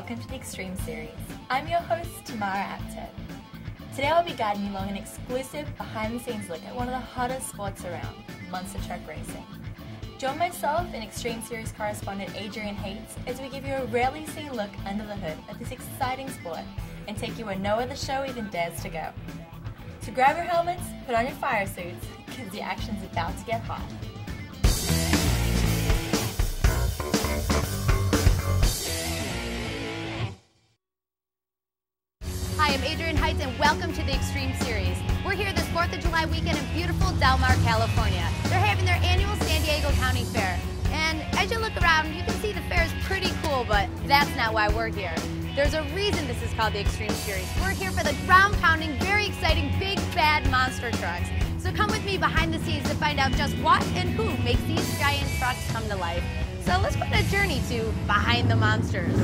welcome to the Extreme Series. I'm your host, Tamara Aptet. Today I'll be guiding you along an exclusive behind-the-scenes look at one of the hottest sports around, monster truck racing. Join myself and Extreme Series correspondent Adrian Hayes as we give you a rarely seen look under the hood at this exciting sport and take you where no other show even dares to go. So grab your helmets, put on your fire suits, because the action's about to get hot. Hi, I'm Adrian Heights and welcome to the Extreme Series. We're here this 4th of July weekend in beautiful Del Mar, California. They're having their annual San Diego County Fair. And as you look around, you can see the fair is pretty cool, but that's not why we're here. There's a reason this is called the Extreme Series. We're here for the ground-pounding, very exciting, big, bad monster trucks. So come with me behind the scenes to find out just what and who makes these giant trucks come to life. So let's put a journey to Behind the Monsters.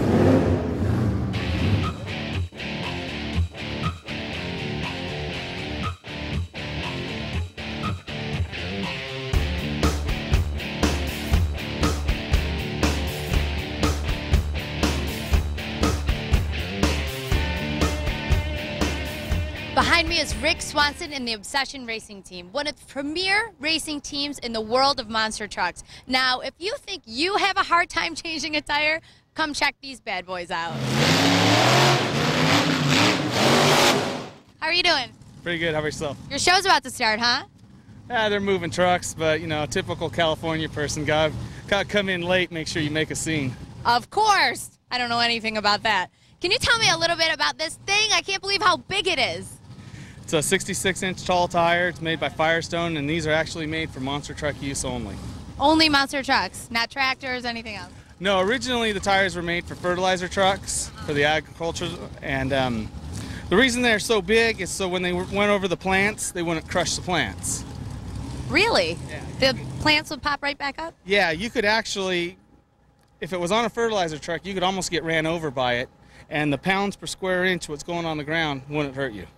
Behind me is Rick Swanson and the Obsession Racing Team, one of the premier racing teams in the world of monster trucks. Now, if you think you have a hard time changing a tire, come check these bad boys out. How are you doing? Pretty good. How about yourself? Your show's about to start, huh? Yeah, they're moving trucks, but, you know, a typical California person, gotta come in late, make sure you make a scene. Of course! I don't know anything about that. Can you tell me a little bit about this thing? I can't believe how big it is. It's a 66-inch tall tire. It's made by Firestone, and these are actually made for monster truck use only. Only monster trucks, not tractors, anything else? No, originally the tires were made for fertilizer trucks, for the agriculture, and the reason they're so big is so when they went over the plants, they wouldn't crush the plants. Really? Yeah. The plants would pop right back up? Yeah, you could actually, if it was on a fertilizer truck, you could almost get ran over by it, and the pounds per square inch, what's going on the ground, wouldn't hurt you.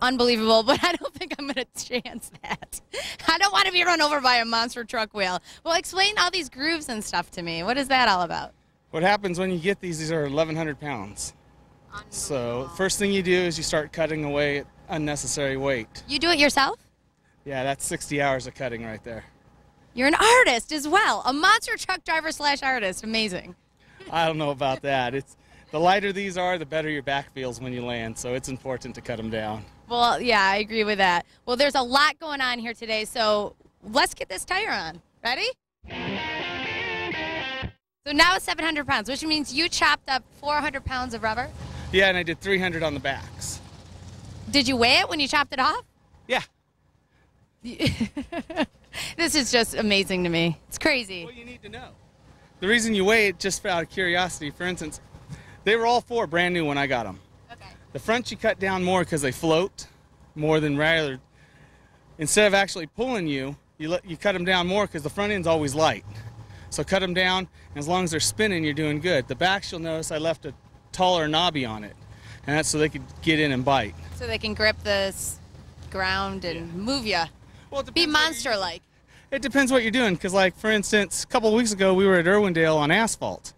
Unbelievable, but I don't think I'm going to chance that. I don't want to be run over by a monster truck wheel. Well, explain all these grooves and stuff to me. What is that all about? What happens when you get these are 1,100 pounds. So first thing you do is you start cutting away at unnecessary weight. You do it yourself? Yeah, that's 60 hours of cutting right there. You're an artist as well, a monster truck driver / artist. Amazing. I don't know about that. The lighter these are, the better your back feels when you land, so it's important to cut them down. Well, yeah, I agree with that. Well, there's a lot going on here today, so let's get this tire on. Ready? So now it's 700 pounds, which means you chopped up 400 pounds of rubber? Yeah, and I did 300 on the backs. Did you weigh it when you chopped it off? Yeah. This is just amazing to me. It's crazy. Well, you need to know. The reason you weigh it, just out of curiosity, for instance, they were all four brand new when I got them. Okay. The front you cut down more because they float more than rather. Instead of actually pulling you, you cut them down more because the front end's always light. So cut them down, and as long as they're spinning, you're doing good. The backs, you'll notice I left a taller knobby on it, and that's so they could get in and bite. So they can grip the ground and move you. Well, be monster-like. It depends what you're doing because, like, for instance, a couple of weeks ago we were at Irwindale on asphalt.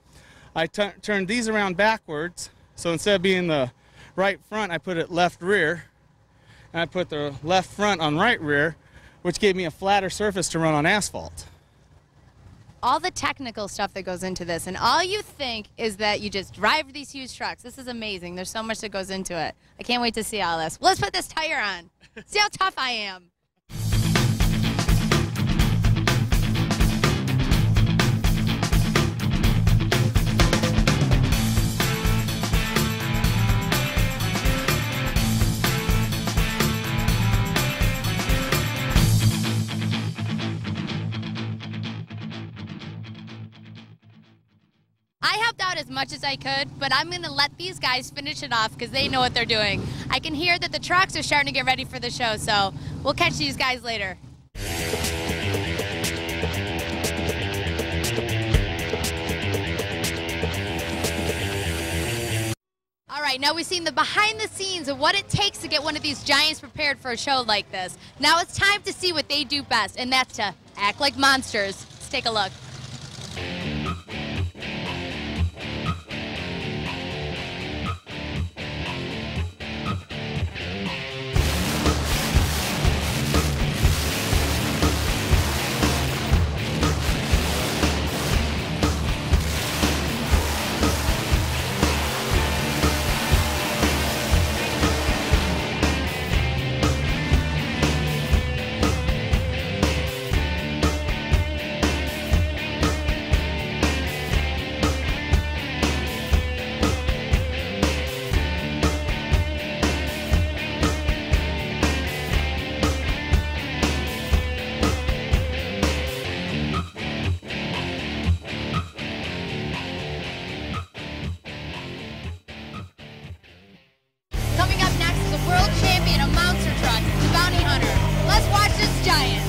I turned these around backwards, so instead of being the right front, I put it left rear, and I put the left front on right rear, which gave me a flatter surface to run on asphalt. All the technical stuff that goes into this, and all you think is that you just drive these huge trucks. This is amazing. There's so much that goes into it. I can't wait to see all this. Well, let's put this tire on. See how tough I am. As much as I could, but I'm going to let these guys finish it off because they know what they're doing. I can hear that the trucks are starting to get ready for the show, so we'll catch these guys later. All right, now we've seen the behind the scenes of what it takes to get one of these giants prepared for a show like this. Now it's time to see what they do best, and that's to act like monsters. Let's take a look. Let's watch this giant.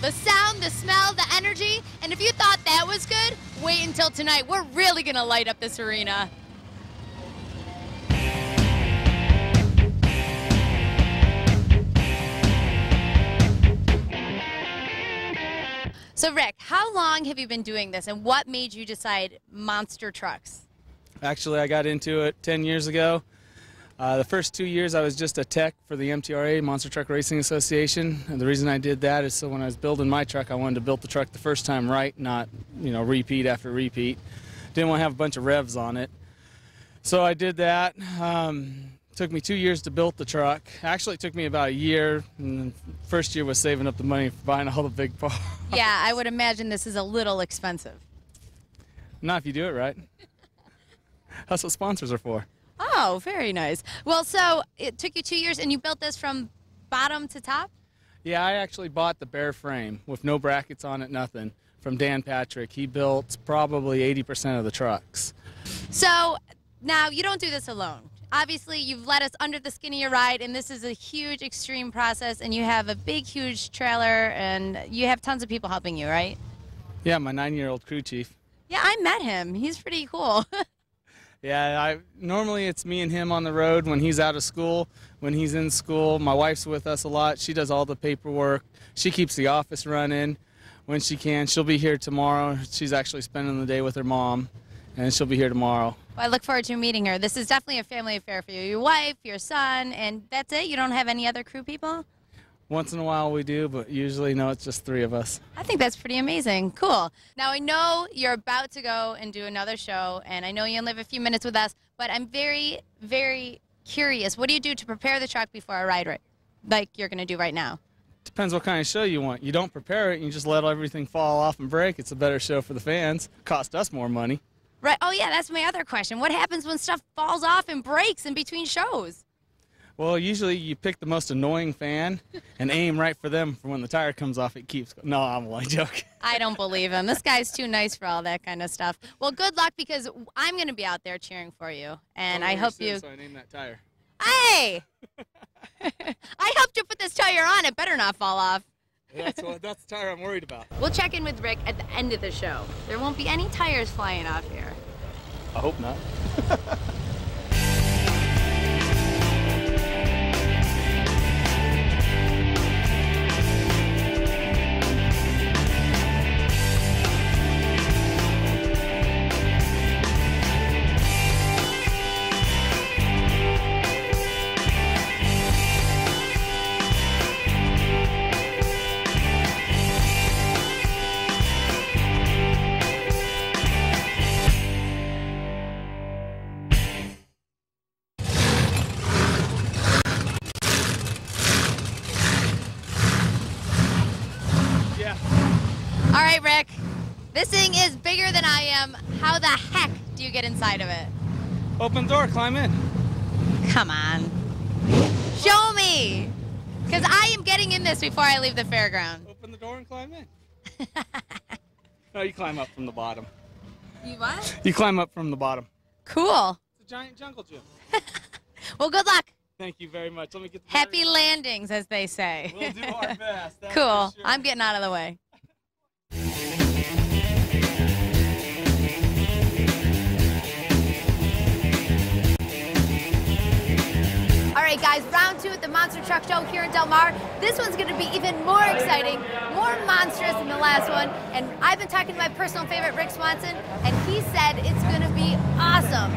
The sound, the smell, the energy, and if you thought that was good, wait until tonight. We're really gonna light up this arena. So Rick, how long have you been doing this and what made you decide monster trucks? Actually, I got into it 10 years ago. The first 2 years I was just a tech for the MTRA, Monster Truck Racing Association, and the reason I did that is so when I was building my truck I wanted to build the truck the first time right, not, you know, repeat after repeat. Didn't want to have a bunch of revs on it. So I did that. Took me 2 years to build the truck. Actually it took me about a year, and the first year was saving up the money for buying all the big parts. Yeah, I would imagine this is a little expensive. Not if you do it right. That's what sponsors are for. Oh, very nice. Well, so it took you 2 years and you built this from bottom to top? Yeah, I actually bought the bare frame with no brackets on it, nothing, from Dan Patrick. He built probably 80% of the trucks. So now you don't do this alone. Obviously, you've led us under the skin of your ride, and this is a huge, extreme process, and you have a big, huge trailer, and you have tons of people helping you, right? Yeah, my 9-year-old crew chief. Yeah, I met him. He's pretty cool. Yeah, normally it's me and him on the road when he's out of school. When he's in school, my wife's with us a lot. She does all the paperwork. She keeps the office running when she can. She'll be here tomorrow. She's actually spending the day with her mom, and she'll be here tomorrow. Well, I look forward to meeting her. This is definitely a family affair for you. Your wife, your son, and that's it? You don't have any other crew people? Once in a while we do, but usually, no, it's just three of us. I think that's pretty amazing. Cool. Now, I know you're about to go and do another show, and I know you only have a few minutes with us, but I'm very, very curious. What do you do to prepare the truck before a ride, like you're going to do right now? Depends what kind of show you want. You don't prepare it, you just let everything fall off and break. It's a better show for the fans. Cost us more money. Right. Oh, yeah, that's my other question. What happens when stuff falls off and breaks in between shows? Well, usually you pick the most annoying fan and aim right for them. For when the tire comes off, it keeps going. No, I'm only joking. I don't believe him. This guy's too nice for all that kind of stuff. Well, good luck, because I'm going to be out there cheering for you, and I hope you... So I named that tire. Hey! I helped you put this tire on. It better not fall off. That's the tire I'm worried about. We'll check in with Rick at the end of the show. There won't be any tires flying off here. I hope not. How the heck do you get inside of it? Open door, climb in. Come on. Show me! Because I am getting in this before I leave the fairground. Open the door and climb in. No, you climb up from the bottom. You what? You climb up from the bottom. Cool. It's a giant jungle gym. Well, good luck. Thank you very much. Let me get the happy landings, as they say. We'll do our best. That's cool. Sure. I'm getting out of the way. All right, guys, round two at the Monster Truck Show here in Del Mar. This one's going to be even more exciting, more monstrous than the last one. And I've been talking to my personal favorite, Rick Swanson, and he said it's going to be awesome.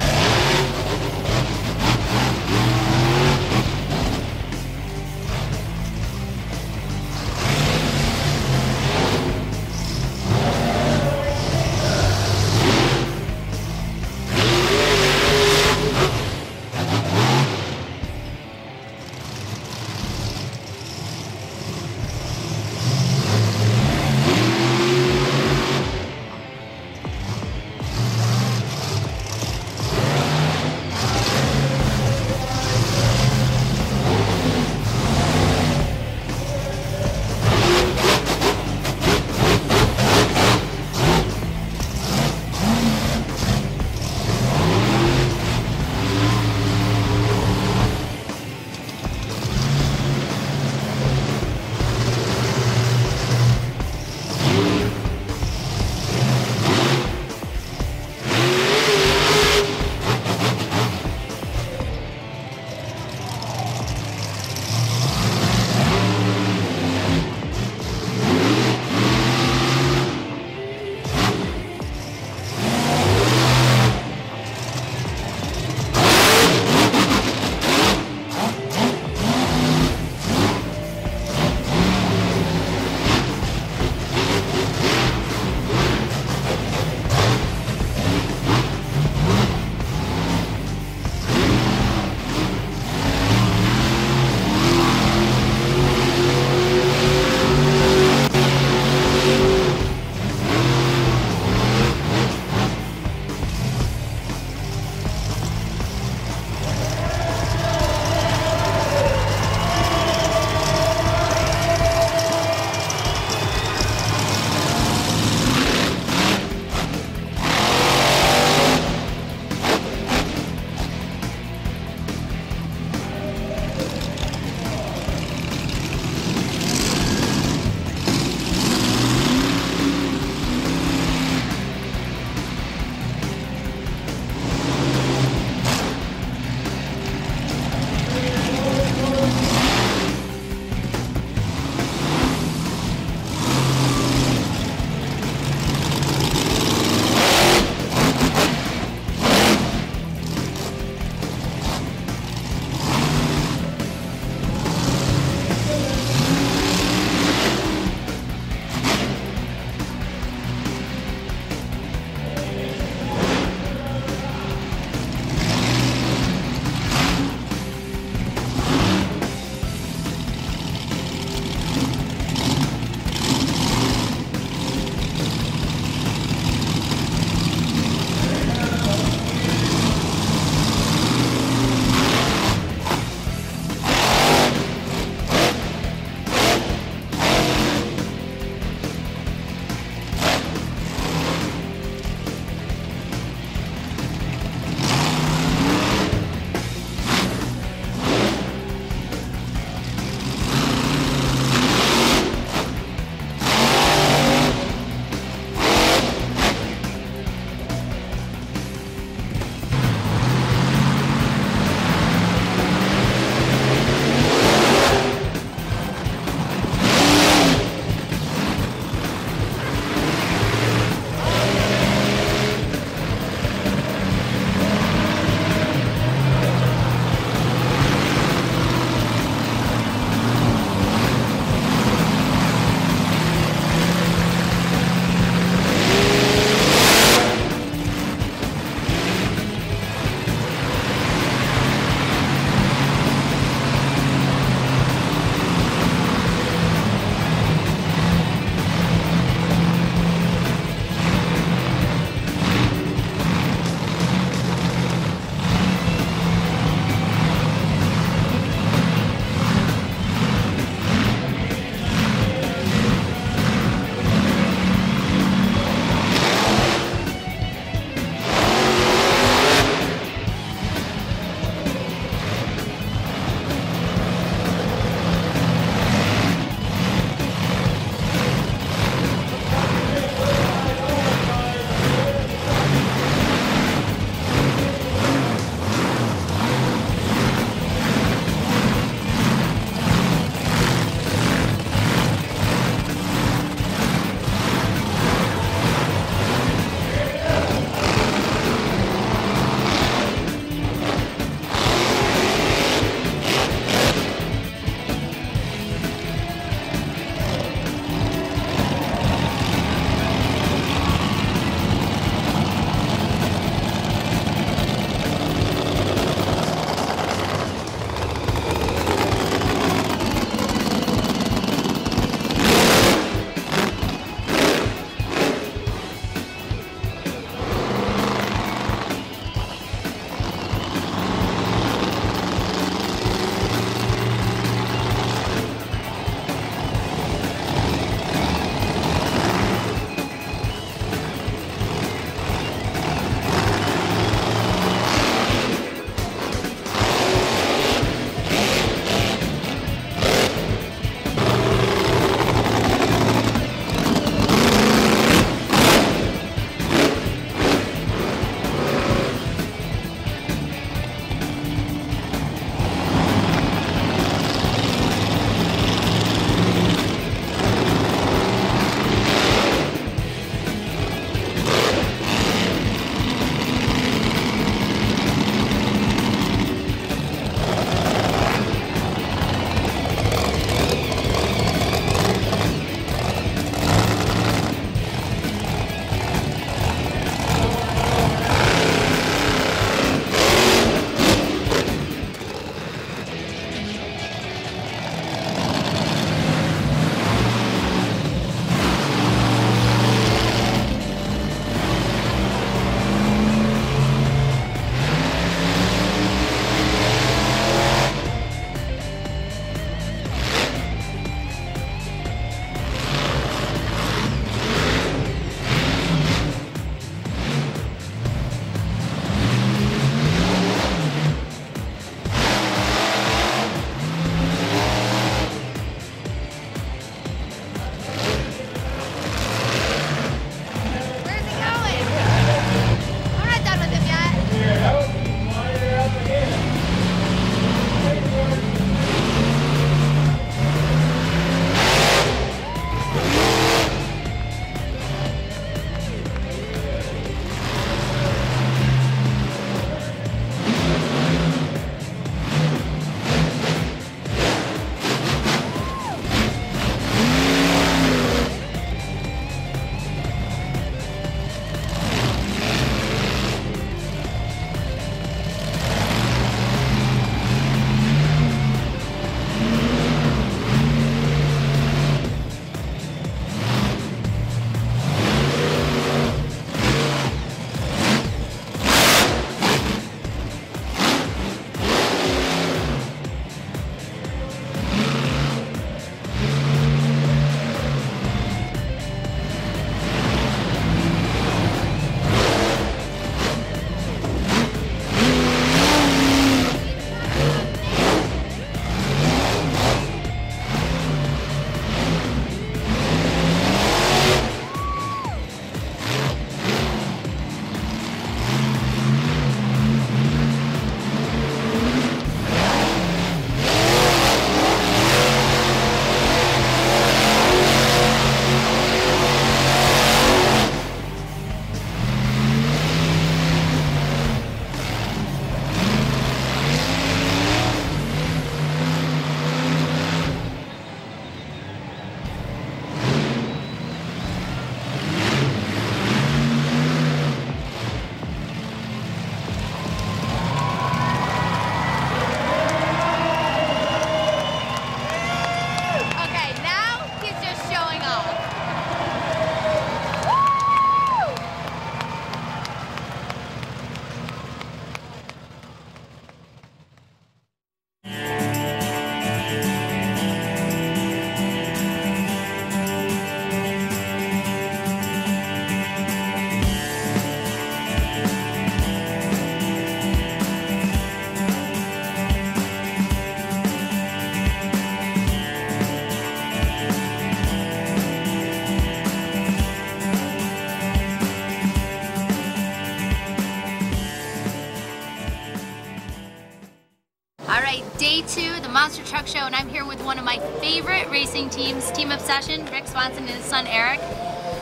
All right, day 2, the Monster Truck Show, and I'm here with one of my favorite racing teams, Team Obsession, Rick Swanson and his son, Eric.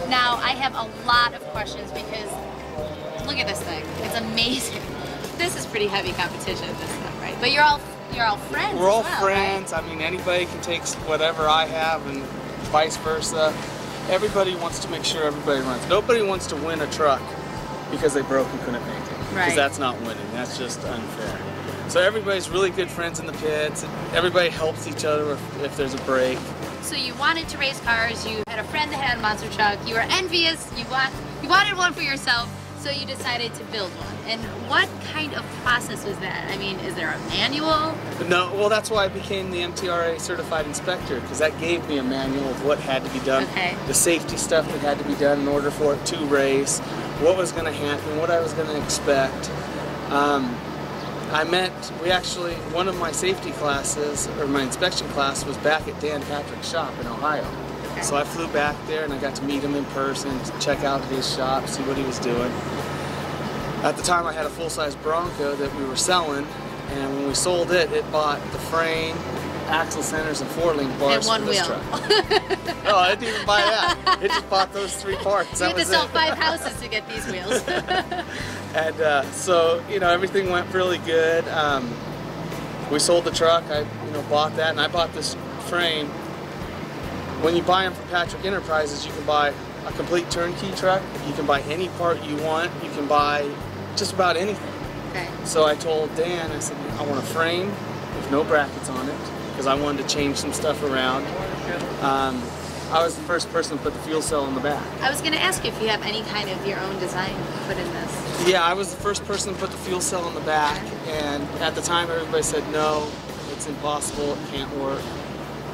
Now, I have a lot of questions because look at this thing. It's amazing. This is pretty heavy competition, this stuff, right? But you're all friends. We're all friends. Right? I mean, anybody can take whatever I have and vice versa. Everybody wants to make sure everybody runs. Nobody wants to win a truck because they broke and couldn't make it. Because that's not winning. That's just unfair. So everybody's really good friends in the pits. Everybody helps each other if there's a break. So you wanted to race cars. You had a friend that had a monster truck. You were envious. You wanted one for yourself. So you decided to build one. And what kind of process was that? I mean, is there a manual? No, well that's why I became the MTRA certified inspector, because that gave me a manual of what had to be done, the safety stuff that had to be done in order for it to race, what was gonna happen, what I was gonna expect. One of my safety classes, or my inspection class, was back at Dan Patrick's shop in Ohio. So I flew back there and I got to meet him in person, check out his shop, see what he was doing. At the time I had a full-size Bronco that we were selling, and when we sold it, it bought the frame, axle centers, and four-link bars for this truck. No, I didn't even buy that. It just bought those 3 parts. You had to sell 5 houses to get these wheels. And so, you know, everything went really good. We sold the truck, I bought that, and I bought this frame. When you buy them from Patrick Enterprises, you can buy a complete turnkey truck, you can buy any part you want, you can buy just about anything. So I told Dan, I said, I want a frame with no brackets on it, because I wanted to change some stuff around. I was the first person to put the fuel cell in the back. I was going to ask you if you have any kind of your own design put in this. Yeah, I was the first person to put the fuel cell in the back, and at the time everybody said, no, it's impossible, it can't work.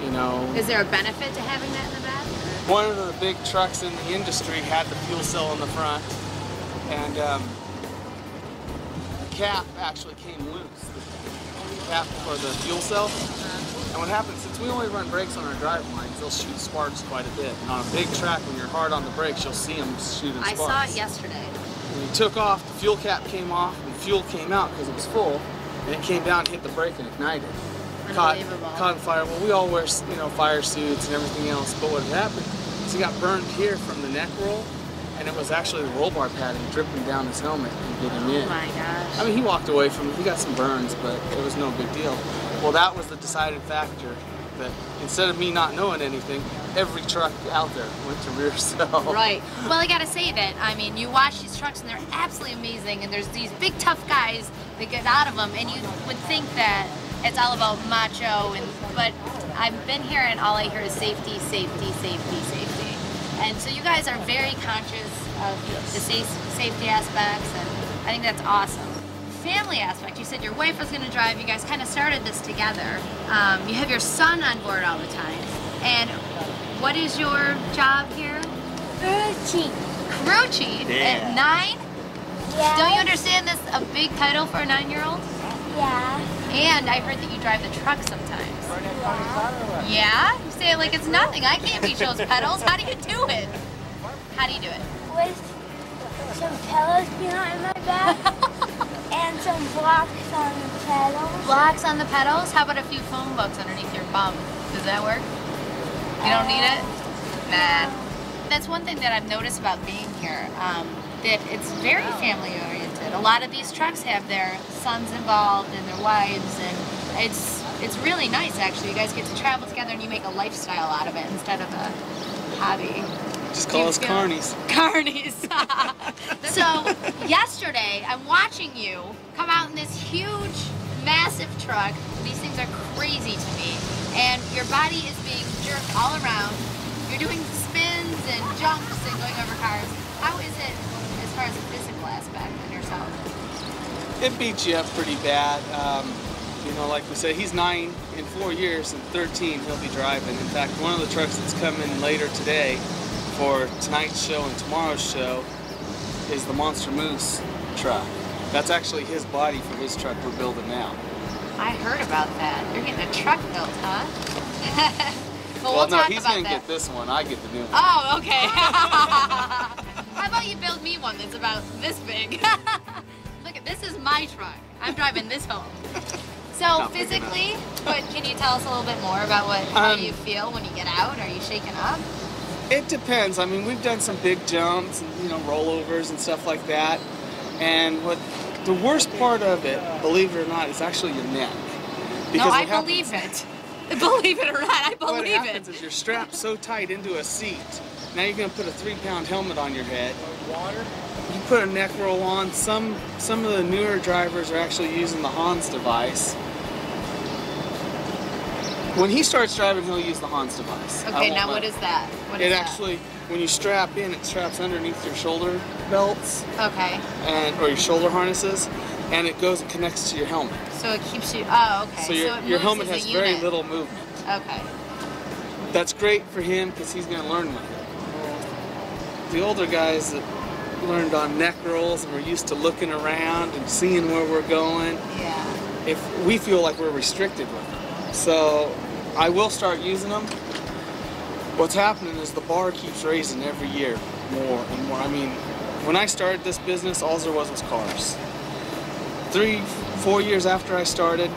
You know, is there a benefit to having that in the back? One of the big trucks in the industry had the fuel cell in the front, and the cap actually came loose. The cap for the fuel cell. And what happens, since we only run brakes on our drive lines, they'll shoot sparks quite a bit. And on a big track, when you're hard on the brakes, you'll see them shooting sparks. I saw it yesterday. When you took off, the fuel cap came off, and fuel came out because it was full, and it came down, hit the brake, and ignited. Caught on fire. Well, we all wear, you know, fire suits and everything else, but what happened is he got burned here from the neck roll, and it was actually the roll bar padding dripping down his helmet and getting in. Oh my gosh. I mean, he walked away from it. He got some burns, but it was no big deal. Well, that was the deciding factor, that instead of me not knowing anything, every truck out there went to rear cell. Right. Well, I gotta say that, I mean, you watch these trucks and they're absolutely amazing, and there's these big tough guys that get out of them, and you would think that it's all about macho, but I've been here and all I hear is safety, safety, safety, safety. And so you guys are very conscious of the safety aspects, and I think that's awesome. Family aspect, you said your wife was going to drive, you guys kind of started this together. You have your son on board all the time. And what is your job here? Crew chief. Crew chief? Yeah. At 9? Yeah. Don't you understand this is a big title for a 9-year-old? Yeah. And I heard that you drive the truck sometimes. Yeah? You say it like it's nothing. I can't beat those pedals. How do you do it? With some pedals behind my back and some blocks on the pedals. Blocks on the pedals? How about a few phone books underneath your bum? Does that work? You don't need it? Nah. That's one thing that I've noticed about being here, that it's very family-oriented. A lot of these trucks have their sons involved and their wives, and it's really nice actually. You guys get to travel together and you make a lifestyle out of it instead of a hobby. Just call us carnies. Carnies. So yesterday I'm watching you come out in this huge, massive truck. These things are crazy to me, and your body is being jerked all around. You're doing spins and jumps and going over cars. How is it as far as the physical aspect? It beats you up pretty bad. You know, like we said, he's 9 in 4 years, and 13 he'll be driving. In fact, one of the trucks that's coming later today for tonight's show and tomorrow's show is the Monster Moose truck. That's actually his body for his truck we're building now. I heard about that. You're getting a truck built, huh? well no, he's going to get this one. I get the new one. Oh, okay. How about you build me one that's about this big? Look, this is my truck. I'm driving this home. So physically, but can you tell us a little bit more about what how you feel when you get out? Are you shaken up? It depends. I mean, we've done some big jumps, and, you know, rollovers and stuff like that. And what the worst part of it, believe it or not, is actually your neck. Because no, I believe it. Believe it or not, I believe it. What happens is you're strapped so tight into a seat. Now you're going to put a 3-pound helmet on your head. You put a neck roll on. Some of the newer drivers are actually using the Hans device. When he starts driving, he'll use the Hans device. Okay, now what is that? What is that? It actually, when you strap in, it straps underneath your shoulder belts. Okay. Or your shoulder harnesses, and it goes and connects to your helmet. So it keeps you, oh, okay. So your helmet has very little movement. Okay. That's great for him because he's going to learn with it. The older guys that learned on neck rolls and we're used to looking around and seeing where we're going, yeah. If we feel like we're restricted with them. So I will start using them. What's happening is the bar keeps raising every year more and more. I mean, when I started this business, all there was cars. 3-4 years after I started,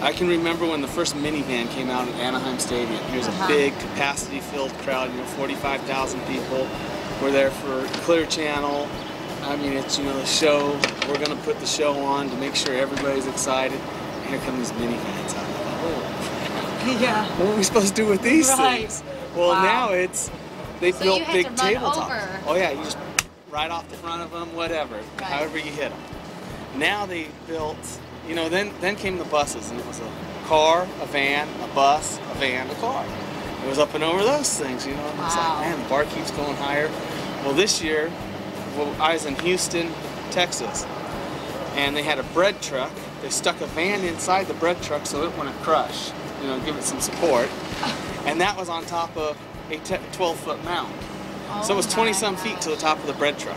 I can remember when the first minivan came out at Anaheim Stadium. Here's a big capacity-filled crowd, you know, 45,000 people. We're there for Clear Channel. I mean, it's, you know, the show. We're going to put the show on to make sure everybody's excited. And here come these minivans out. Oh. Yeah. What are we supposed to do with these things? Well, now it's, they built big tabletops. Oh, yeah, you just right off the front of them, whatever, however you hit them. Now they built, you know, then came the buses, and it was a car, a van, a bus, a van, a car. It was up and over those things, you know. And it's like, man, the bar keeps going higher. Well, this year, I was in Houston, Texas, and they had a bread truck. They stuck a van inside the bread truck so it wouldn't crush, you know, give it some support. And that was on top of a 12-foot mound. Oh, so it was 20-some feet to the top of the bread truck.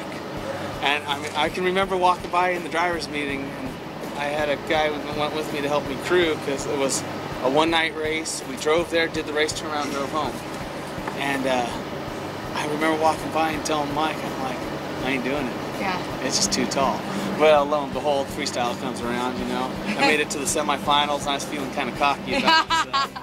And I mean, I can remember walking by in the driver's meeting, and I had a guy who went with me to help me crew because it was a one-night race. We drove there, did the race, turned around, drove home. And I remember walking by and telling Mike, I'm like, I ain't doing it. Yeah. It's just too tall. Well, lo and behold, freestyle comes around, you know. I made it to the semifinals, and I was feeling kind of cocky about it. So.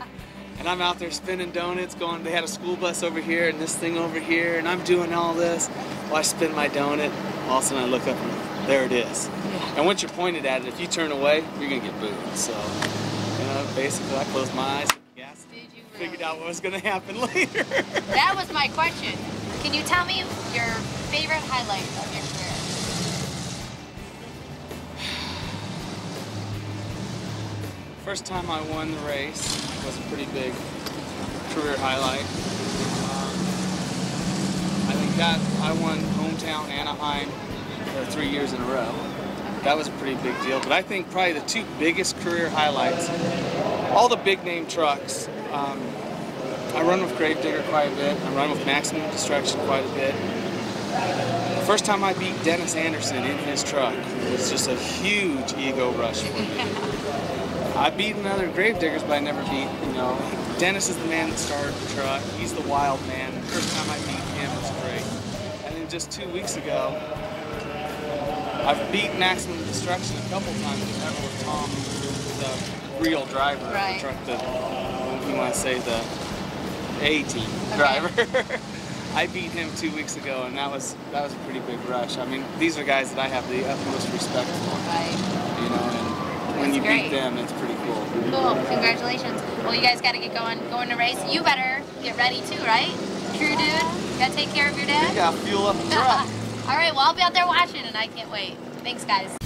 And I'm out there spinning donuts, going, they had a school bus over here and this thing over here, and I'm doing all this. Well, I spin my donut. All of a sudden, I look up and there it is. Yeah. And once you're pointed at it, if you turn away, you're going to get booed. So, you know, basically, I closed my eyes, hit the gas, and figured out what was going to happen later. That was my question. Can you tell me your favorite highlight of your career? First time I won the race was a pretty big career highlight. That I won hometown Anaheim 3 years in a row. That was a pretty big deal. But I think probably the two biggest career highlights, all the big name trucks. I run with Gravedigger quite a bit. I run with Maximum Destruction quite a bit. The first time I beat Dennis Anderson in his truck, it was just a huge ego rush for me. I beat another Gravediggers, but I never beat, you know. Dennis is the man that started the truck. He's the wild man. The first time I beat him was great. And then just 2 weeks ago, I've beat Maximum Destruction a couple times, but never with Tom, the real driver of the truck, the, you want to say the A-team driver. I beat him 2 weeks ago, and that was a pretty big rush. I mean, these are guys that I have the utmost respect for. Right. You know, and when you beat them, it's pretty cool. Cool, congratulations. Well, you guys gotta get going to race. You better get ready too, right? True dude, you gotta take care of your dad? Yeah, fuel up the truck. All right, well, I'll be out there watching and I can't wait. Thanks, guys.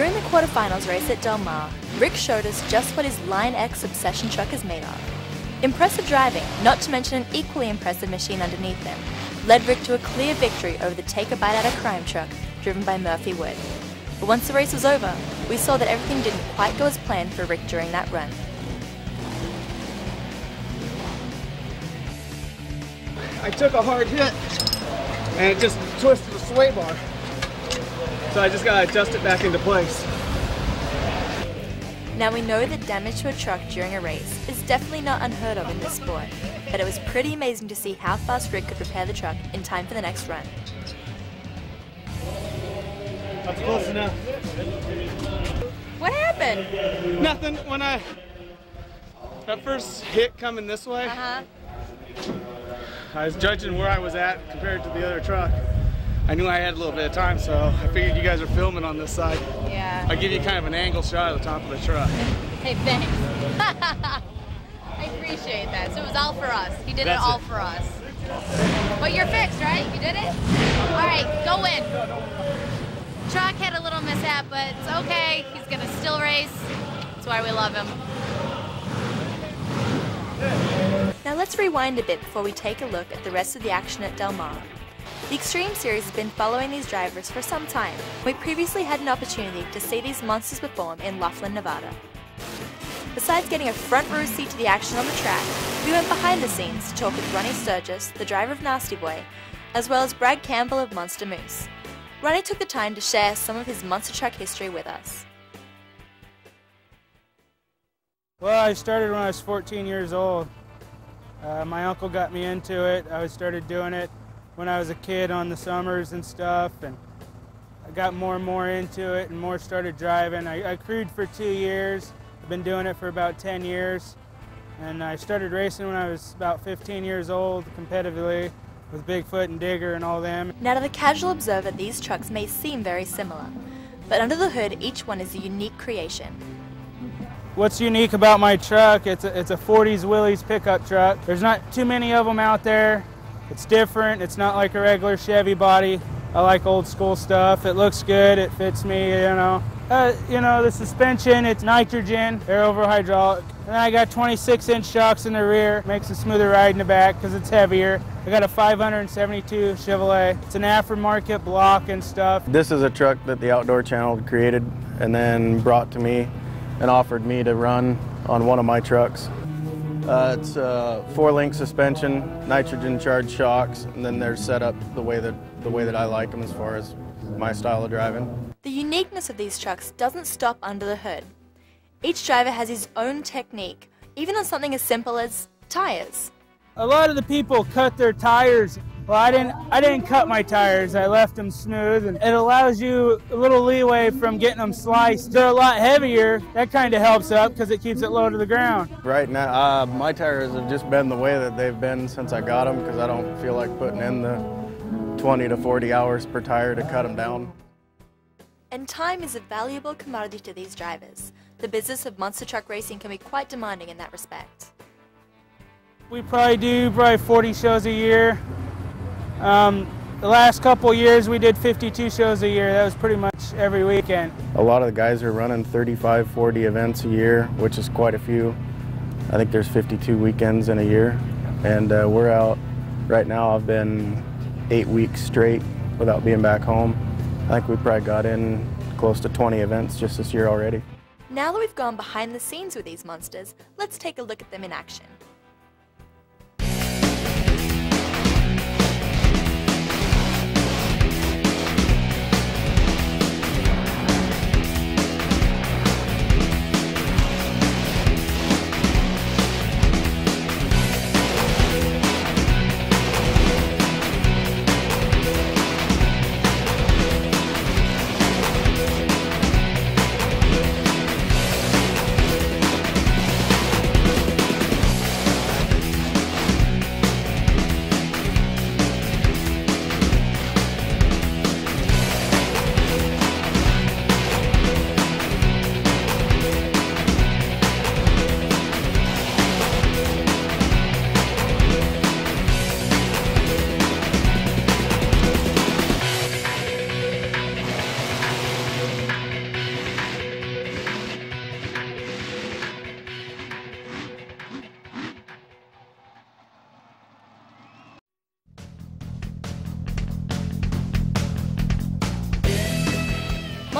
During the quarterfinals race at Del Mar, Rick showed us just what his Line X Obsession truck is made of. Impressive driving, not to mention an equally impressive machine underneath them, led Rick to a clear victory over the Take a Bite Out of Crime truck driven by Murphy Wood. But once the race was over, we saw that everything didn't quite go as planned for Rick during that run. I took a hard hit and it just twisted the sway bar. So I just gotta adjust it back into place. Now we know that damage to a truck during a race is definitely not unheard of in this sport, but it was pretty amazing to see how fast Rick could repair the truck in time for the next run. That's close enough. What happened? Nothing. When I that first hit coming this way, I was judging where I was at compared to the other truck. I knew I had a little bit of time, so I figured you guys are filming on this side. Yeah. I give you kind of an angle shot of the top of the truck. Hey, thanks. I appreciate that. So it was all for us. He did it all for us. But you're fixed, right? You did it? All right, go in. Truck had a little mishap, but it's okay. He's going to still race. That's why we love him. Now let's rewind a bit before we take a look at the rest of the action at Del Mar. The Extreme Series has been following these drivers for some time. We previously had an opportunity to see these monsters perform in Laughlin, Nevada. Besides getting a front row seat to the action on the track, we went behind the scenes to talk with Ronnie Sturgis, the driver of Nasty Boy, as well as Brad Campbell of Monster Moose. Ronnie took the time to share some of his monster truck history with us. Well, I started when I was 14 years old. My uncle got me into it. I started doing it when I was a kid on the summers and stuff, and I got more and more into it and more started driving. I crewed for 2 years. I've been doing it for about 10 years, and I started racing when I was about 15 years old competitively with Bigfoot and Digger and all them. Now to the casual observer, these trucks may seem very similar, but under the hood each one is a unique creation. What's unique about my truck, it's a 40s Willys pickup truck. There's not too many of them out there. It's different, it's not like a regular Chevy body. I like old school stuff. It looks good, it fits me, you know. The suspension, it's nitrogen, air over hydraulic. And I got 26-inch shocks in the rear, makes a smoother ride in the back because it's heavier. I got a 572 Chevrolet. It's an aftermarket block and stuff. This is a truck that the Outdoor Channel created and then brought to me and offered me to run on one of my trucks. It's a 4-link suspension, nitrogen-charged shocks, and then they're set up the way that I like them as far as my style of driving. The uniqueness of these trucks doesn't stop under the hood. Each driver has his own technique, even on something as simple as tires. A lot of the people cut their tires. Well, I didn't cut my tires. I left them smooth, and it allows you a little leeway from getting them sliced. They're a lot heavier. That kind of helps up because it keeps it low to the ground. Right now, my tires have just been the way that they've been since I got them because I don't feel like putting in the 20 to 40 hours per tire to cut them down. And time is a valuable commodity to these drivers. The business of monster truck racing can be quite demanding in that respect. We probably do 40 shows a year. The last couple years we did 52 shows a year. That was pretty much every weekend. A lot of the guys are running 35, 40 events a year, which is quite a few. I think there's 52 weekends in a year. And we're out right now. I've been 8 weeks straight without being back home. I think we probably got in close to 20 events just this year already. Now that we've gone behind the scenes with these monsters, let's take a look at them in action.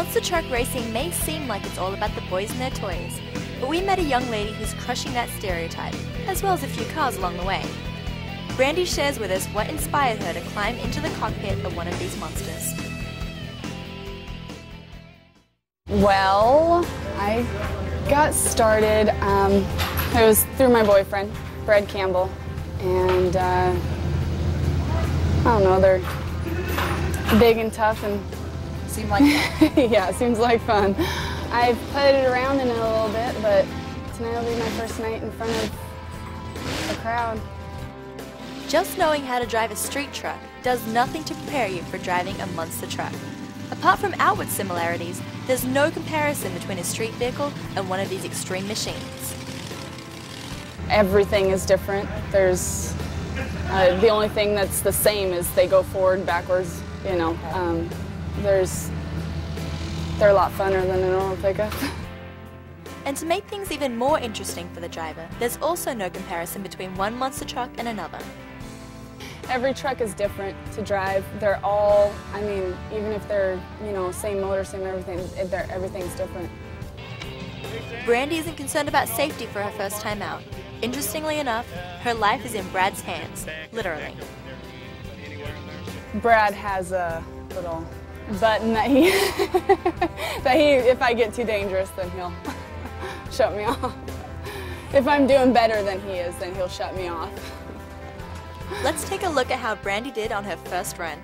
Monster truck racing may seem like it's all about the boys and their toys, but we met a young lady who's crushing that stereotype, as well as a few cars along the way. Brandy shares with us what inspired her to climb into the cockpit of one of these monsters. Well, I got started, it was through my boyfriend, Brad Campbell, and I don't know, they're big and tough and seemed like fun. Yeah, seems like fun. I've putted it around in it a little bit, but tonight will be my first night in front of a crowd. Just knowing how to drive a street truck does nothing to prepare you for driving a monster truck. Apart from outward similarities, there's no comparison between a street vehicle and one of these extreme machines. Everything is different. There's the only thing that's the same is they go forward, backwards, you know. They're a lot funner than a normal pickup. And to make things even more interesting for the driver, there's also no comparison between one monster truck and another. Every truck is different to drive. They're all, I mean, even if they're, you know, same motor, same everything, everything's different. Brandy isn't concerned about safety for her first time out. Interestingly enough, her life is in Brad's hands, literally. Brad has a little button that he, if I get too dangerous, then he'll shut me off. If I'm doing better than he is, then he'll shut me off. Let's take a look at how Brandy did on her first run.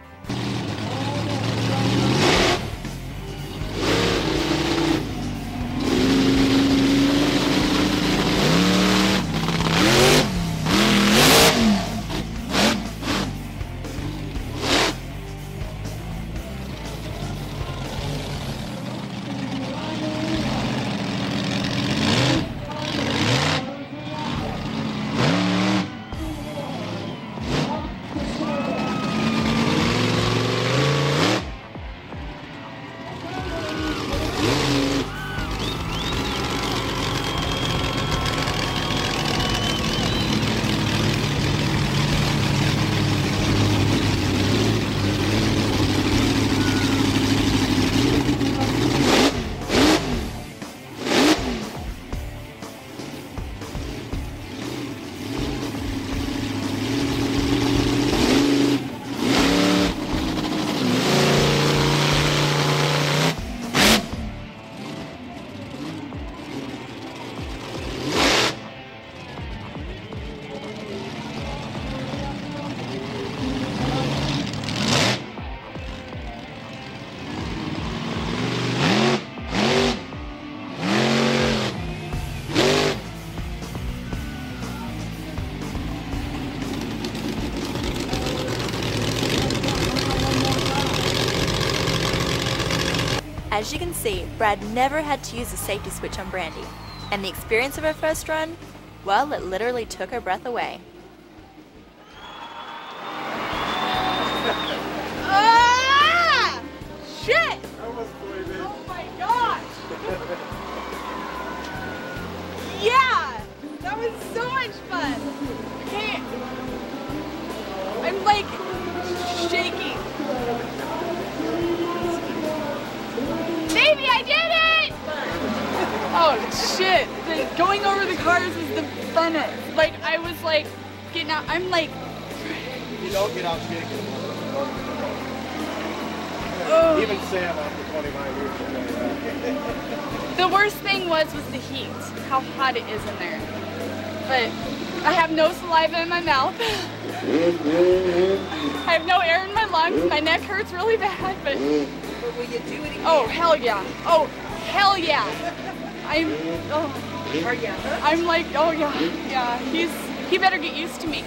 As you can see, Brad never had to use a safety switch on Brandy, and the experience of her first run, well, it literally took her breath away. Ah! Shit! Oh my gosh! Yeah! That was so much fun! I can't. I'm like shaking. Baby, I did it! Oh, shit. The, going over the cars was the funnest. Like, I was, like, getting out. I'm, like... You don't get out shaking. Oh. Even Sam after 25 years. The worst thing was the heat. How hot it is in there. But I have no saliva in my mouth. I have no air in my lungs. My neck hurts really bad, but... Will you do it again? Oh, hell yeah. Oh, hell yeah. I'm, oh, yeah. I'm like, oh yeah, yeah. He better get used to me.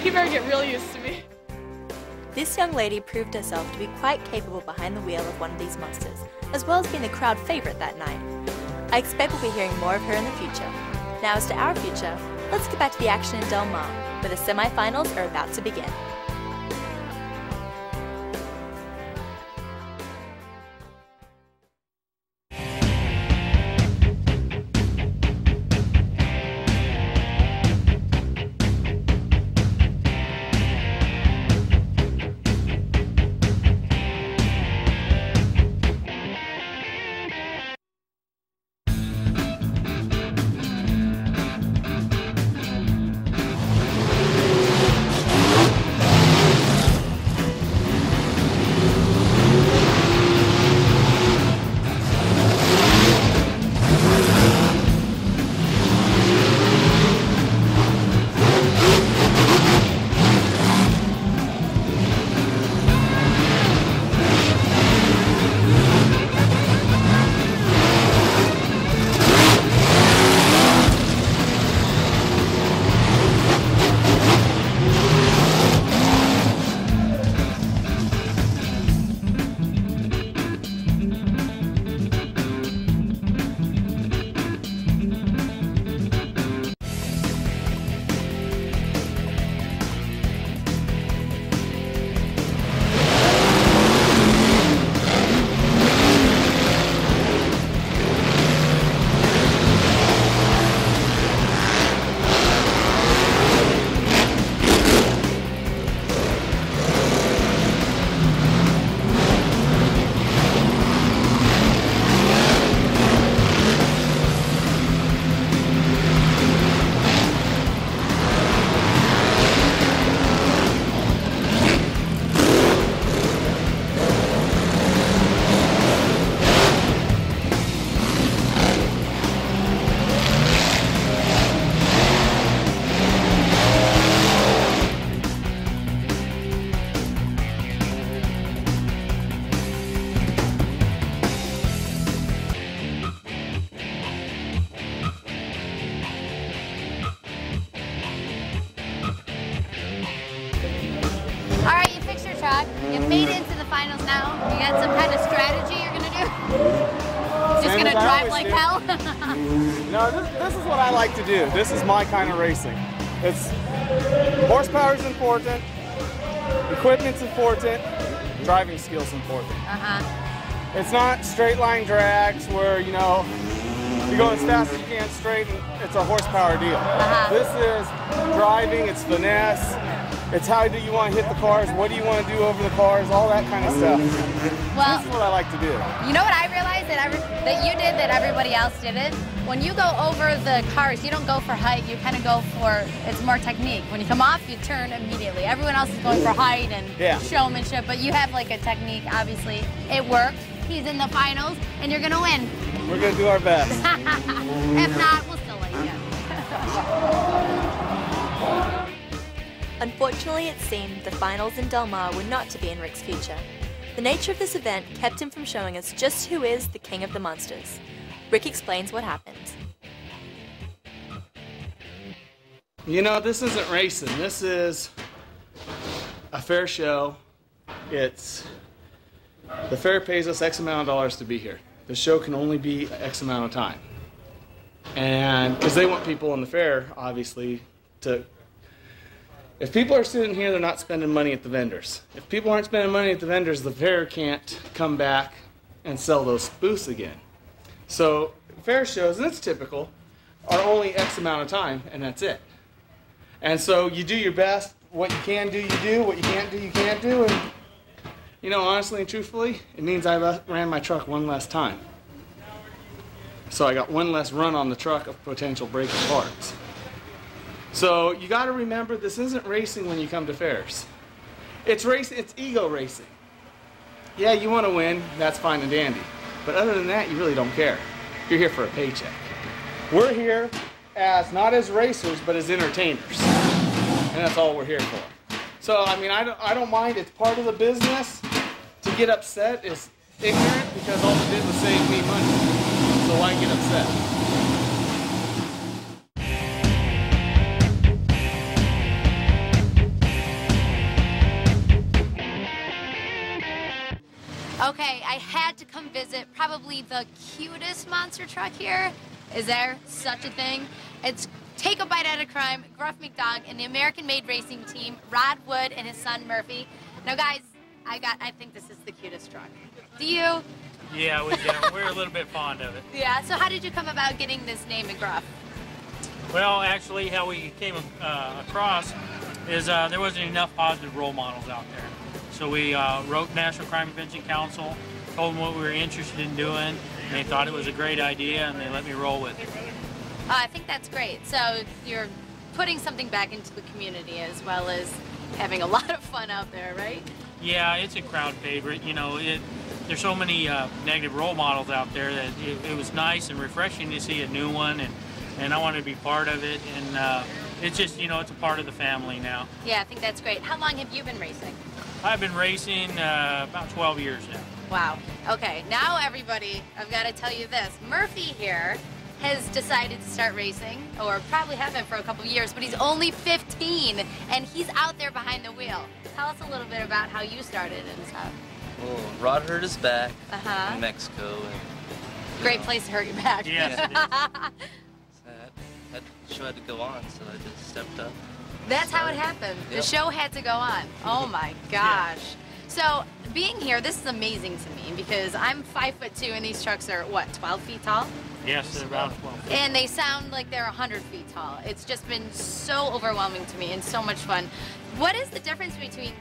He better get really used to me. This young lady proved herself to be quite capable behind the wheel of one of these monsters, as well as being a crowd favorite that night. I expect we'll be hearing more of her in the future. Now as to our future, let's get back to the action in Del Mar, where the semi-finals are about to begin. drive like hell? No, this is what I like to do. This is my kind of racing. It's horsepower is important, equipment's important, driving skills important. Uh-huh. It's not straight line drags where, you know, you go as fast as you can straight and it's a horsepower deal. Uh-huh. This is driving, it's finesse, it's how do you want to hit the cars, what do you want to do over the cars, all that kind of stuff. Well, this is what I like to do. You know what I realized that you did that everybody else didn't? When you go over the cars, you don't go for height, you kind of go for, it's more technique. When you come off, you turn immediately. Everyone else is going for height and showmanship, but you have like a technique, obviously. It worked. He's in the finals, and you're going to win. We're going to do our best. If not, we'll still let you. Unfortunately, it seemed the finals in Del Mar were not to be in Rick's future. The nature of this event kept him from showing us just who is the king of the monsters. Rick explains what happened. You know, this isn't racing. This is a fair show. It's the fair pays us X amount of dollars to be here. The show can only be X amount of time. And because they want people in the fair, obviously, to... If people are sitting here, they're not spending money at the vendors. If people aren't spending money at the vendors, the fair can't come back and sell those booths again. So fair shows, and it's typical, are only X amount of time, and that's it. And so you do your best. What you can do, you do. What you can't do, you can't do. And, you know, honestly and truthfully, it means I ran my truck one less time. So I got one less run on the truck of potential breaking parts. So you got to remember, this isn't racing when you come to fairs. It's racing. It's ego racing. Yeah, you want to win. That's fine and dandy. But other than that, you really don't care. You're here for a paycheck. We're here as, not as racers, but as entertainers. And that's all we're here for. So, I mean, I don't mind. It's part of the business. To get upset is ignorant because all it did was save me money. So why get upset? Okay, I had to come visit probably the cutest monster truck here. Is there such a thing? It's Take a Bite Out of Crime, Gruff McDog, and the American Made Racing Team, Rod Wood and his son Murphy. Now guys, I think this is the cutest truck. Do you? Yeah, we do. We're a little bit fond of it. Yeah, so how did you come about getting this name in Gruff? Well, actually, how we came across is there wasn't enough positive role models out there. So we wrote National Crime Prevention Council, told them what we were interested in doing, and they thought it was a great idea, and they let me roll with it. I think that's great. So you're putting something back into the community as well as having a lot of fun out there, right? Yeah, it's a crowd favorite. You know, there's so many negative role models out there that it was nice and refreshing to see a new one, and I wanted to be part of it. And it's just, you know, it's a part of the family now. Yeah, I think that's great. How long have you been racing? I've been racing about 12 years now. Wow. Okay, now everybody, I've got to tell you this. Murphy here has decided to start racing, or probably have been for a couple of years, but he's only 15, and he's out there behind the wheel. Tell us a little bit about how you started and stuff. Well, Rod hurt his back in Mexico. And, great place to hurt your back. Yes, it is. The show had to go on, so I just stepped up. That's how it happened. Yep. The show had to go on. Oh my gosh. So being here, this is amazing to me because I'm 5'2" and these trucks are what, 12 feet tall? Yes, they're about 12 feet. And they sound like they're 100 feet tall. It's just been so overwhelming to me and so much fun. What is the difference between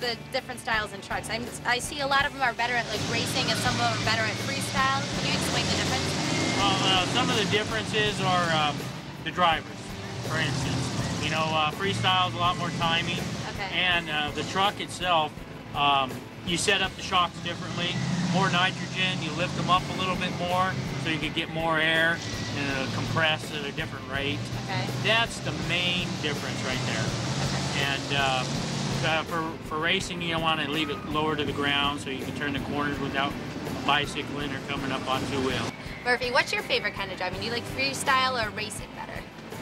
the different styles and trucks? I see a lot of them are better at like racing and some of them are better at freestyle. Can you explain the difference? Well, some of the differences are the drivers, for instance. You know, freestyle's a lot more timing, and the truck itself, you set up the shocks differently, more nitrogen, you lift them up a little bit more so you can get more air and it'll compress at a different rate. Okay. That's the main difference right there. And for racing, you want to leave it lower to the ground so you can turn the corners without bicycling or coming up on two wheels. Murphy, what's your favorite kind of driving? Do you like freestyle or racing better?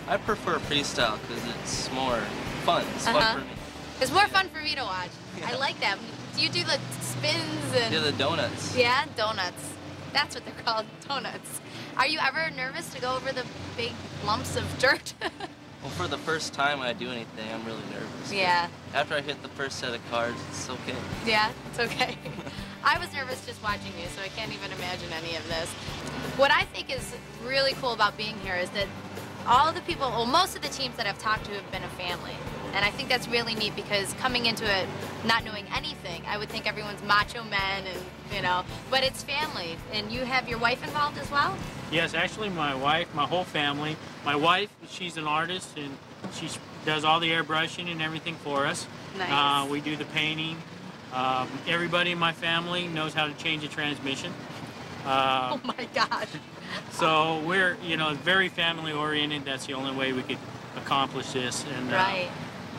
I prefer freestyle because it's more fun. It's fun for me. It's more fun for me to watch. Yeah. I like that. Do you do the spins and... Do the donuts. Yeah, donuts. That's what they're called, donuts. Are you ever nervous to go over the big lumps of dirt? Well, for the first time when I do anything, I'm really nervous. Yeah. After I hit the first set of cards, it's okay. Yeah, it's okay. I was nervous just watching you, so I can't even imagine any of this. What I think is really cool about being here is that all of the people, well, most of the teams that I've talked to have been a family. And I think that's really neat because coming into it, not knowing anything, I would think everyone's macho men and, you know, but it's family. And you have your wife involved as well? Yes, actually my wife, my whole family. My wife, she's an artist and she does all the airbrushing and everything for us. Nice. We do the painting. Everybody in my family knows how to change a transmission. Oh my gosh. So we're, you know, very family oriented. That's the only way we could accomplish this. And, right.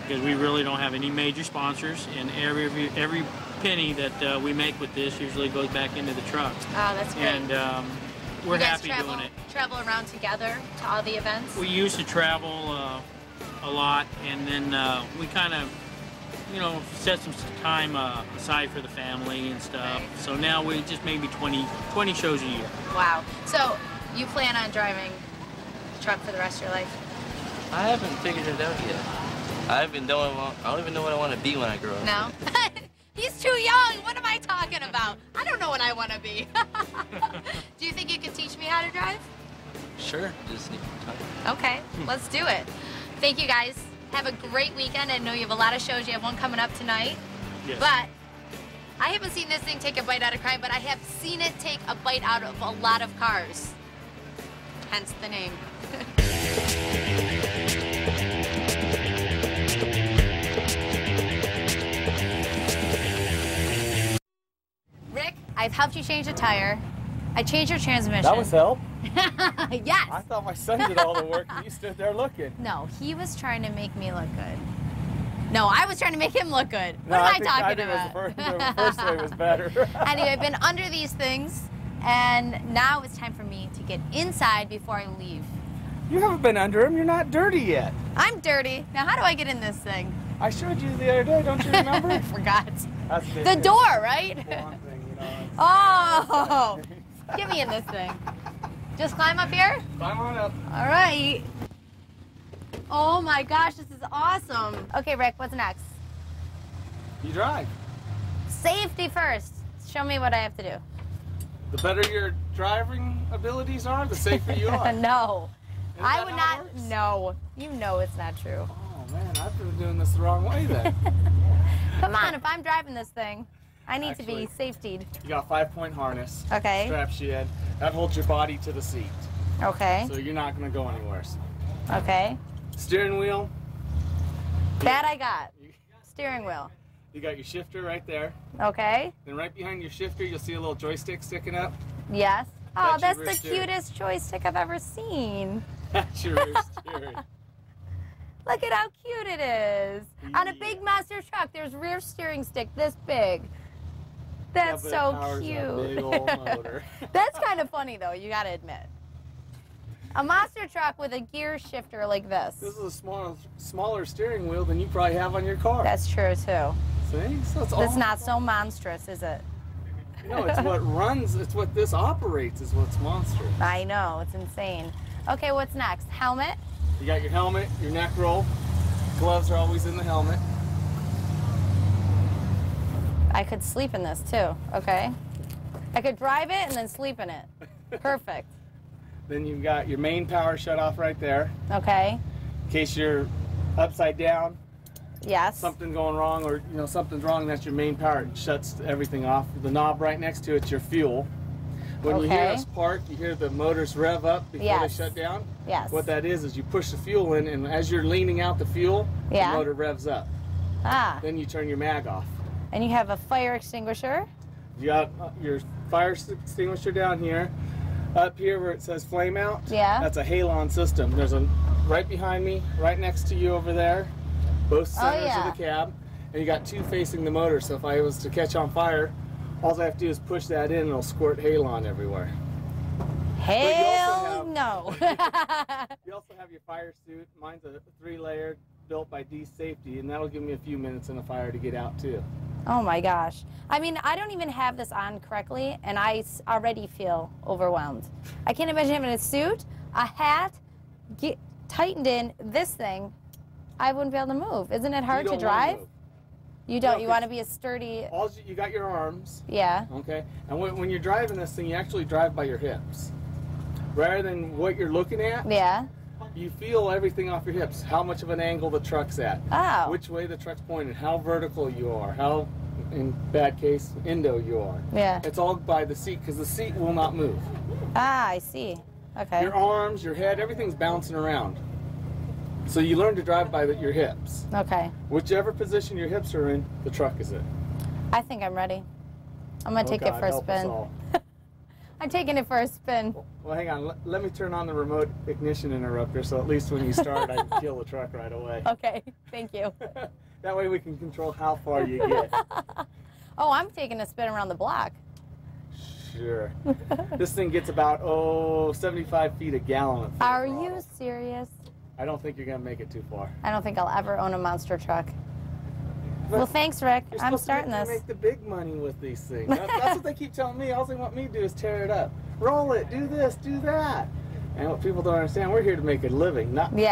Because we really don't have any major sponsors, and every penny that we make with this usually goes back into the truck. Oh, that's great. And we're happy doing it. Travel around together to all the events? We used to travel a lot, and then we kind of, you know, set some time aside for the family and stuff. Right. So now we just maybe 20 shows a year. Wow. So you plan on driving the truck for the rest of your life? I haven't figured it out yet. I don't even know what I want to be when I grow up. No? He's too young. What am I talking about? I don't know what I want to be. Do you think you could teach me how to drive? Sure. Just need some time. Okay. Let's do it. Thank you, guys. Have a great weekend. I know you have a lot of shows. You have one coming up tonight. Yes. But I haven't seen this thing take a bite out of crime, but I have seen it take a bite out of a lot of cars. Hence the name. Rick, I've helped you change the tire. I changed your transmission. That was help. Yes. I thought my son did all the work and you stood there looking. No, he was trying to make me look good. No, I was trying to make him look good. What am I talking about? The first way was better. Anyway, I've been under these things, and now it's time for me to get inside before I leave. You haven't been under him. You're not dirty yet. I'm dirty. Now, how do I get in this thing? I showed you the other day. Don't you remember? I forgot. That's the door, right? Thing, you know, oh, get me in this thing. Just climb up here? Climb on up. All right. Oh my gosh, this is awesome. Okay, Rick, what's next? You drive. Safety first. Show me what I have to do. The better your driving abilities are, the safer you are. No. I would not. No. You know it's not true. Oh man, I've been doing this the wrong way then. Come on, if I'm driving this thing, I need to be safetied. You got a 5-point harness. Okay. Straps you in. That holds your body to the seat. Okay. So you're not going to go anywhere. So. Okay. Steering wheel. That I got. Steering wheel. You got your shifter right there. Okay. Then right behind your shifter, you'll see a little joystick sticking up. Yes. Oh, that's the cutest joystick I've ever seen. That's your rear steering. Look at how cute it is. Yeah. On a big monster truck, there's rear steering stick this big. That's so cute. A big old motor. That's kind of funny, though, you got to admit. A monster truck with a gear shifter like this. This is a smaller steering wheel than you probably have on your car. That's true, too. See? So it's awesome. Not so monstrous, is it? No, it's what runs, it's what this operates is what's monstrous. I know, it's insane. Okay, what's next? Helmet? You got your helmet, your neck roll. Gloves are always in the helmet. I could sleep in this too, okay? I could drive it and then sleep in it. Perfect. Then you've got your main power shut off right there. Okay. In case you're upside down. Yes. Something going wrong or, you know, something's wrong, that's your main power. It shuts everything off. The knob right next to it's your fuel. When you hear us park, you hear the motors rev up before they shut down. Yes. What that is you push the fuel in, and as you're leaning out the fuel, the motor revs up. Ah. Then you turn your mag off. And you have a fire extinguisher. You got your fire extinguisher down here. Up here where it says flame out, that's a halon system. There's a right behind me, right next to you over there, both centers of the cab, and you got two facing the motor, so if I was to catch on fire, all I have to do is push that in and it'll squirt halon everywhere. Hell no. You also have your fire suit. Mine's a 3-layered built by D Safety, and that'll give me a few minutes in the fire to get out too. Oh my gosh. I mean, I don't even have this on correctly, and I already feel overwhelmed. I can't imagine having a suit, a hat, get tightened in this thing. I wouldn't be able to move. Isn't it hard to drive? You don't. No, you want to be a sturdy. You got your arms. Yeah. Okay. And when you're driving this thing, you actually drive by your hips, rather than what you're looking at. Yeah. You feel everything off your hips. How much of an angle the truck's at. Oh. Which way the truck's pointed. How vertical you are. How, in bad case, endo you are. Yeah. It's all by the seat, because the seat will not move. Ah, I see. Okay. Your arms, your head, everything's bouncing around. So you learn to drive by your hips. Okay. Whichever position your hips are in, the truck is in. I think I'm ready. I'm going to take it for a spin. I'm taking it for a spin. Well, hang on. Let me turn on the remote ignition interrupter, so at least when you start, I can kill the truck right away. Okay. Thank you. That way we can control how far you get. Oh, I'm taking a spin around the block. Sure. This thing gets about, 75 feet a gallon. Are you serious? I don't think you're going to make it too far. I don't think I'll ever own a monster truck. But well, thanks, Rick. I'm starting this. You're supposed to make the big money with these things. That's what they keep telling me. All they want me to do is tear it up. Roll it. Do this. Do that. And what people don't understand, we're here to make a living, not to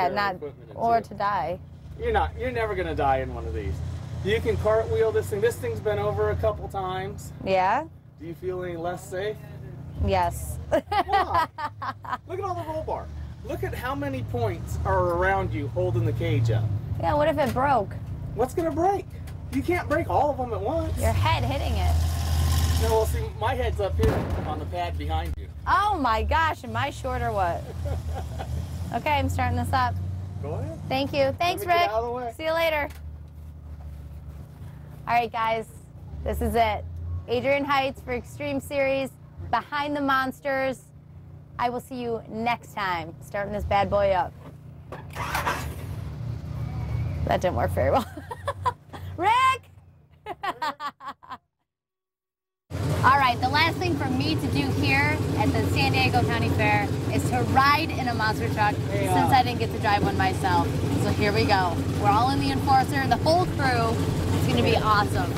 die. You're never going to die in one of these. You can cartwheel this thing. This thing's been over a couple times. Yeah. Do you feel any less safe? Yes. Wow. Look at all the roll bar. Look at how many points are around you holding the cage up. Yeah, what if it broke? What's going to break? You can't break all of them at once. Your head hitting it. No, well, see, my head's up here on the pad behind you. Oh, my gosh. Am I short or what? Okay, I'm starting this up. Go ahead. Thank you. Thanks, Rick. See you later. All right, guys. This is it. Adrian Heights for Extreme Series, Behind the Monsters. I will see you next time. Starting this bad boy up. That didn't work very well. Rick! All right, the last thing for me to do here at the San Diego County Fair is to ride in a monster truck since I didn't get to drive one myself. So here we go. We're all in the Enforcer, the whole crew. It's going to be awesome.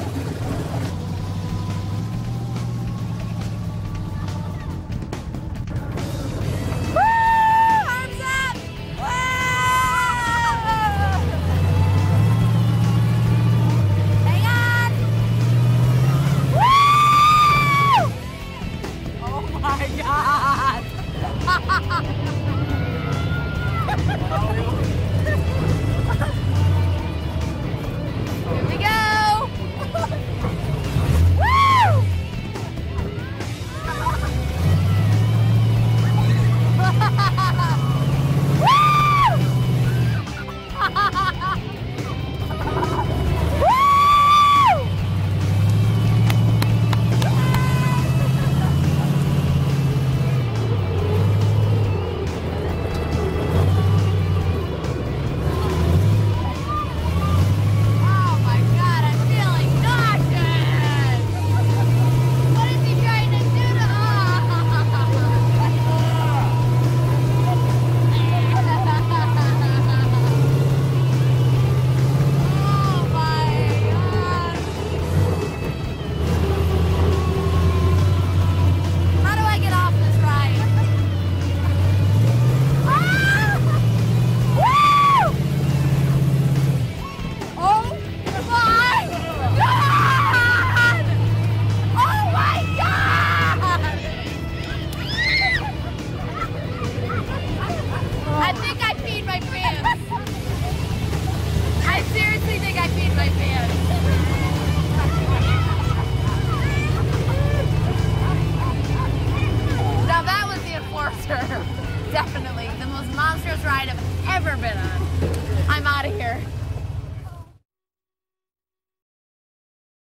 Definitely the most monstrous ride I've ever been on.